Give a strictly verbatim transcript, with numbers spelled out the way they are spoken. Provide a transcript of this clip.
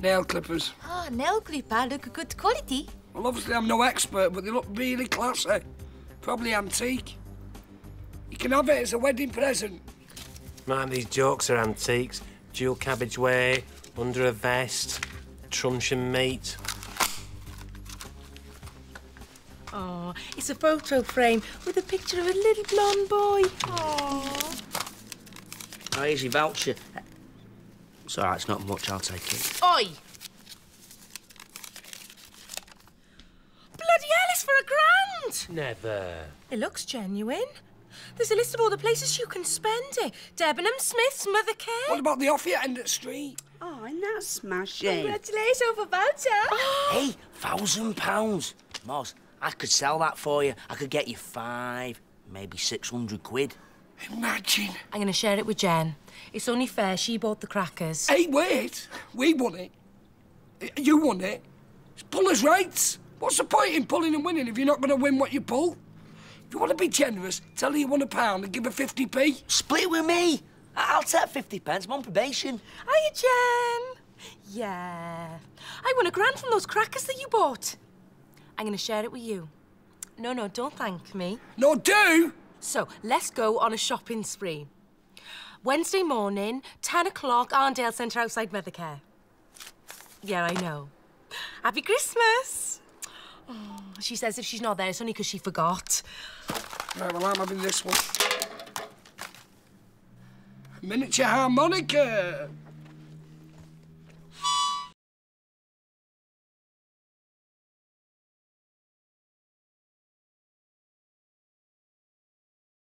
Nail clippers. Ah, oh, nail clipper look good quality. Well, obviously I'm no expert, but they look really classy. Probably antique. You can have it as a wedding present. Man, these jokes are antiques. Dual cabbage way, under a vest, truncheon meat. Oh, it's a photo frame with a picture of a little blonde boy. Oh. Here's your voucher. It's all right, it's not much, I'll take it. Oi! Bloody hell, it's for a grand! Never. It looks genuine. There's a list of all the places you can spend it. Debenham, Smith's, Mother Care. What about the off your end at street? Oh, and that's smashing. Congratulations over voucher. Hey, thousand pounds. Moz, I could sell that for you. I could get you five, maybe six hundred quid. Imagine. I'm going to share it with Jen. It's only fair she bought the crackers. Hey, wait. We won it. You won it. It's pullers' rights. What's the point in pulling and winning if you're not going to win what you pull? If you want to be generous, tell her you want a pound and give her fifty p. Split it with me. I'll take fifty pence. I'm on probation. Hiya, Jen. Yeah. I won a grand from those crackers that you bought. I'm going to share it with you. No, no, don't thank me. No, do! So, let's go on a shopping spree. Wednesday morning, ten o'clock, Arndale Centre outside Mothercare. Yeah, I know. Happy Christmas! Oh, she says if she's not there, it's only because she forgot. Right, well, I'm having this one. Miniature harmonica.